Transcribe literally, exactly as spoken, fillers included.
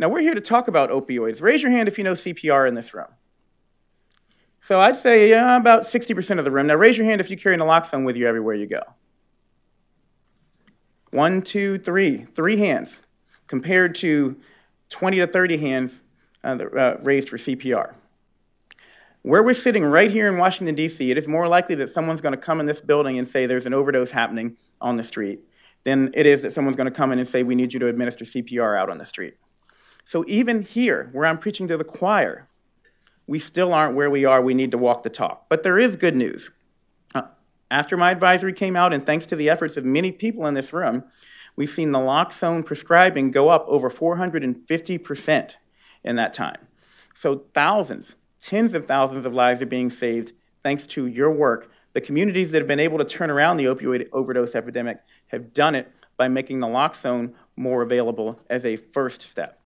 Now, we're here to talk about opioids. Raise your hand if you know C P R in this room. So I'd say yeah, about sixty percent of the room. Now, raise your hand if you carry naloxone with you everywhere you go. One, two, three. Three hands compared to twenty to thirty hands uh, that, uh, raised for C P R. Where we're sitting right here in Washington, D C, it is more likely that someone's going to come in this building and say there's an overdose happening on the street than it is that someone's going to come in and say we need you to administer C P R out on the street. So even here, where I'm preaching to the choir, we still aren't where we are. We need to walk the talk. But there is good news. Uh, after my advisory came out, and thanks to the efforts of many people in this room, we've seen naloxone prescribing go up over four hundred fifty percent in that time. So thousands, tens of thousands of lives are being saved thanks to your work. The communities that have been able to turn around the opioid overdose epidemic have done it by making naloxone more available as a first step.